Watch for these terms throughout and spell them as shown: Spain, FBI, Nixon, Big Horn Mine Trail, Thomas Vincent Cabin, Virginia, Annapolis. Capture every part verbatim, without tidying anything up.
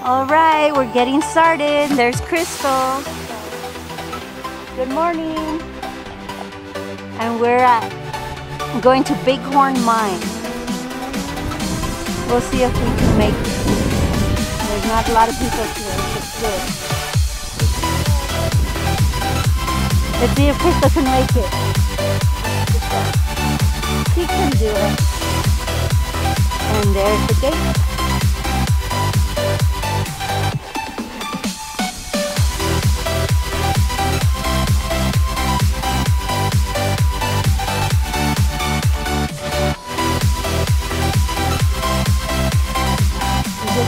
All right, we're getting started. There's Crystal. Good morning. And we're at going to Big Horn Mine. We'll see if we can make it. There's not a lot of people here. It's good. Let's see if Crystal can make it. She can do it. And there's the gate.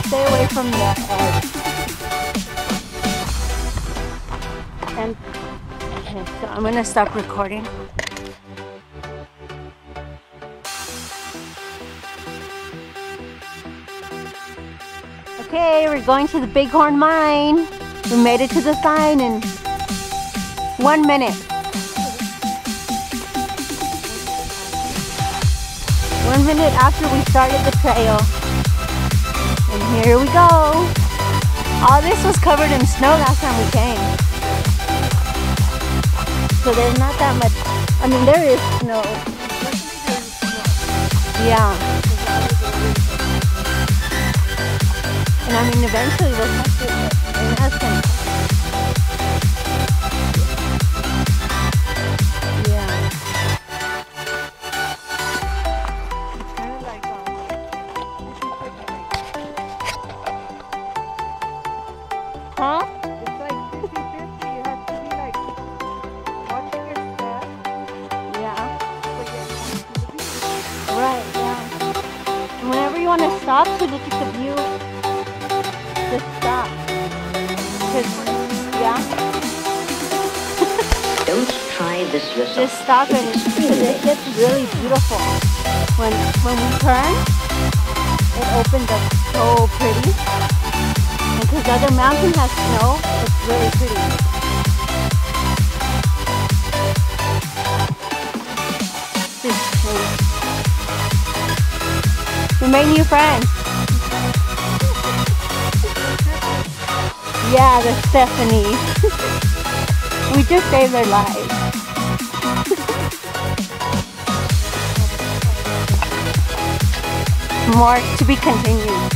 Stay away from the edge. And okay, so I'm gonna stop recording. Okay, we're going to the Big Horn Mine. We made it to the sign in one minute. One minute after we started the trail. And here we go. All this was covered in snow last time we came. So there's not that much. I mean, there is snow. Yeah. And I mean, eventually we'll have to in essence. Yeah. It's kind of like Huh? It's like fifty fifty, you have to be like watching your step. Yeah. Right, yeah. And whenever you want to stop to look at the view, just stop. Yeah. Don't try this yourself. Just stop and it gets really beautiful. When, when we turn, it opens up so pretty. Because the other mountain has snow, it's really pretty. This is cool. We made new friends. Yeah, there's Stephanie. We just saved their lives. More to be continued.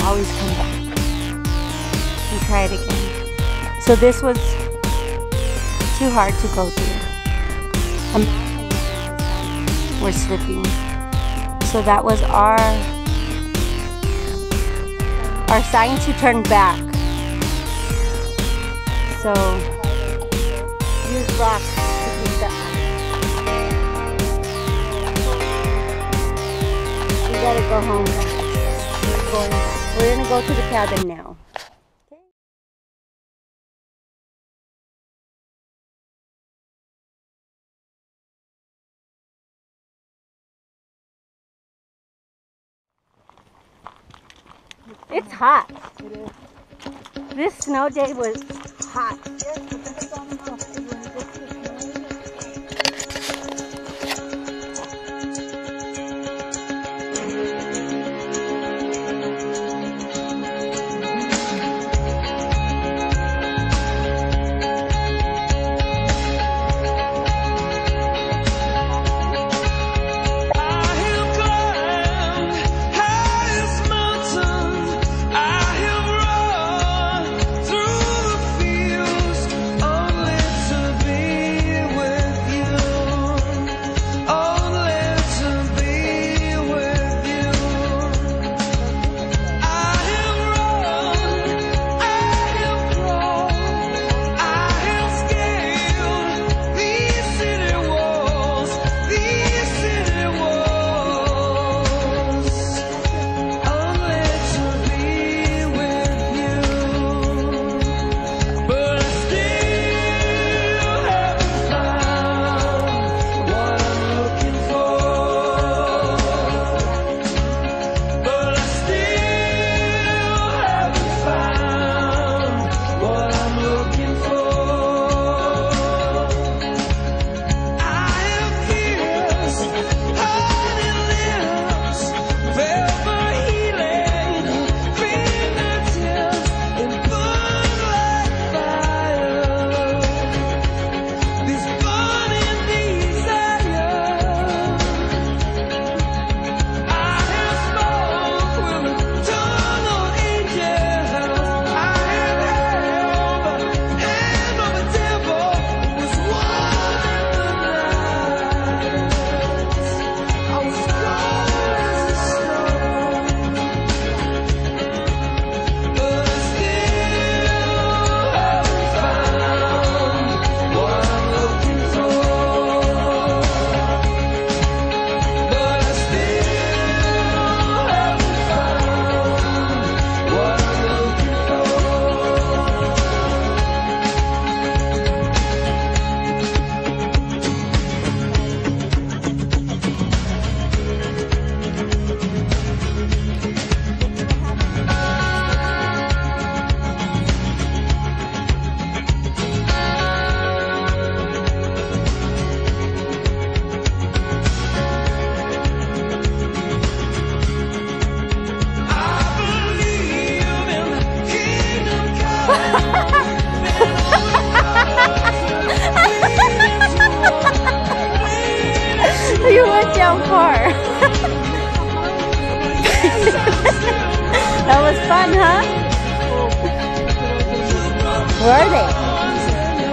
Always come back and try it again. So this was too hard to go through. Um, we're slipping. So that was our our sign to turn back. So use rocks to keep the eye. We gotta go home. Keep going. We're gonna go to the cabin now. It's hot. This snow day was hot. Oh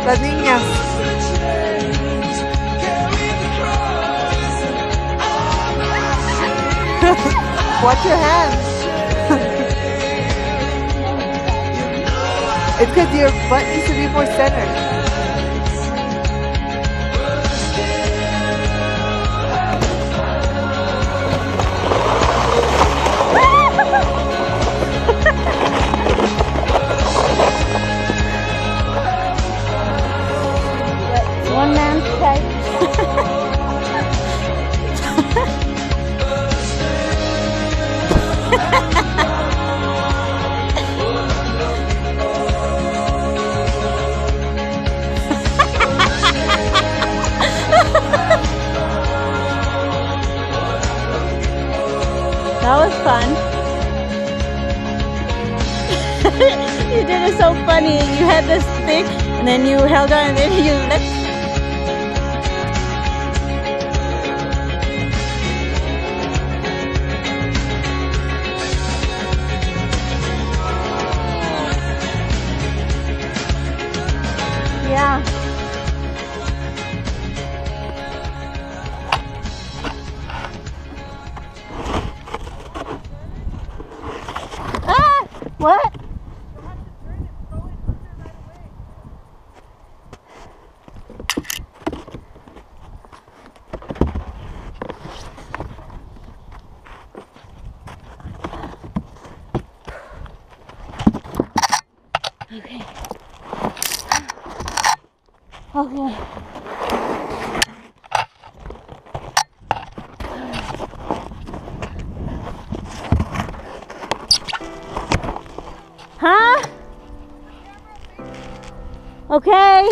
las niñas. Watch your hands. It's because your butt needs to be more centered. That's one man's type. That was fun. You did it so funny. You had this stick and then you held on and then you let. Yeah. What? You'll have to turn and throw it under right away. Okay. Okay. Huh? Okay.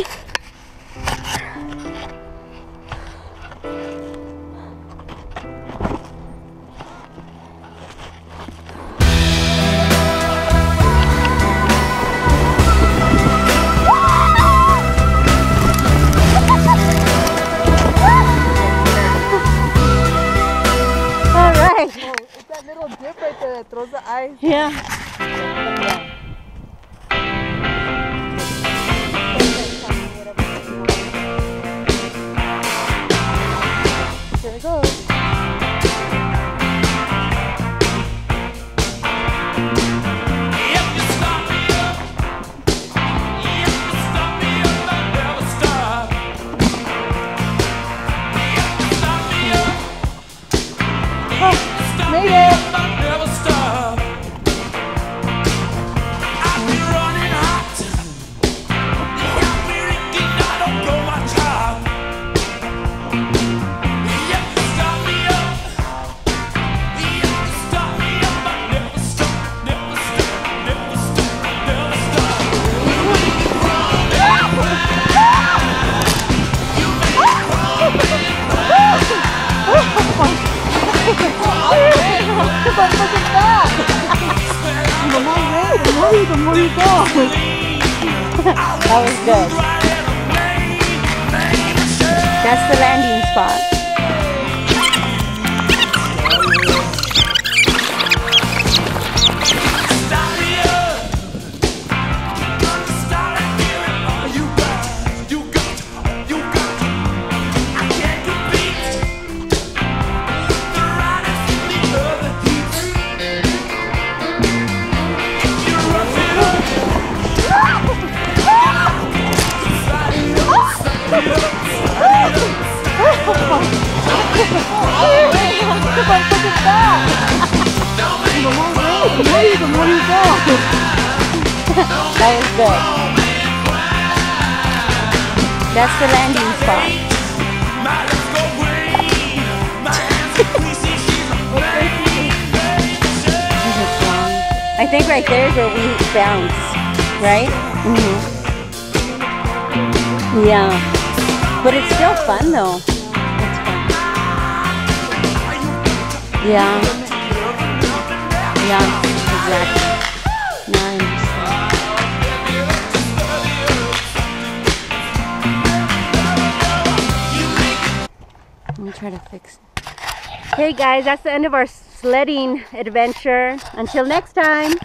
All right. Oh, it's that little dip right there that throws the ice. Yeah. The more you go. That was good. That's the landing spot. That was good. That's the landing spot. I think right there is where we bounce, right? Mm-hmm. Yeah. But it's still fun though. It's fun. Yeah. Yeah, exactly. Nice. Let me try to fix it. Hey guys, that's the end of our sledding adventure. Until next time.